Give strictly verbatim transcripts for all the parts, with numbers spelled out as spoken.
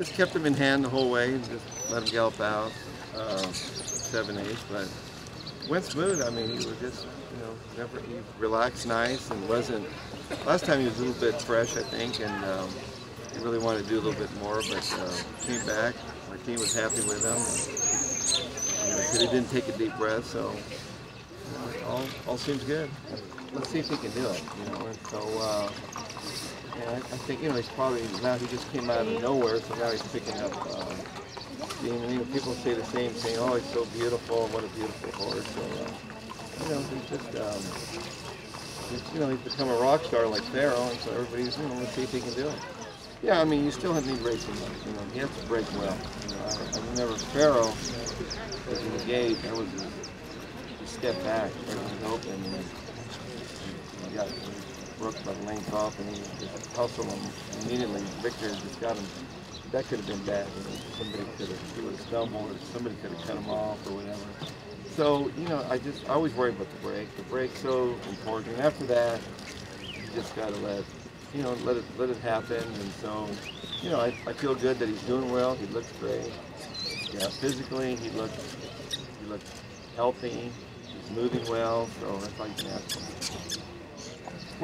just kept him in hand the whole way and just let him gallop out uh, seven eighths. But went smooth. I mean, he was just, you know, never, he relaxed nice and wasn't. Last time he was a little bit fresh, I think, and um, he really wanted to do a little bit more, but uh, came back. My team was happy with him. And, you know, he didn't take a deep breath, so you know, all all seems good. Let's see if he can do it. You know, and so. Uh, Yeah, I think, you know, he's probably, now he just came out of nowhere, so now he's picking up uh, steam. And, you know, people say the same thing, oh, he's so beautiful, what a beautiful horse. So, uh, you know, he's just, um, he's, you know, he's become a rock star like Pharaoh, and so everybody's, you know, let's see if he can do it. Yeah, I mean, you still have to need racing, you know, he has to break well. You know, I, I remember Pharaoh was engaged, that was a step back, everything was open, and he got Brooks by the length off, and he just hustled him immediately. Victor just got him. That could have been bad. You know, somebody could have, he would have stumbled, or somebody could have cut him off, or whatever. So, you know, I just I always worry about the break. The break's so important. And after that, you just gotta let, you know, let it let it happen. And so, you know, I, I feel good that he's doing well. He looks great. Yeah, physically he looks he looks healthy. He's moving well. So that's all you can ask him.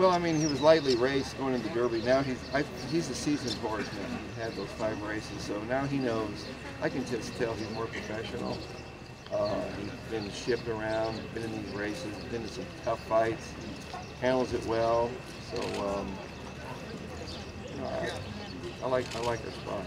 Well, I mean, he was lightly raced going into Derby. Now he's I, he's a seasoned horse now. He had those five races, so now he knows. I can just tell he's more professional. Uh, he's been shipped around, been in these races, been in some tough fights, handles it well. So um, you know, I, I like I like this spot.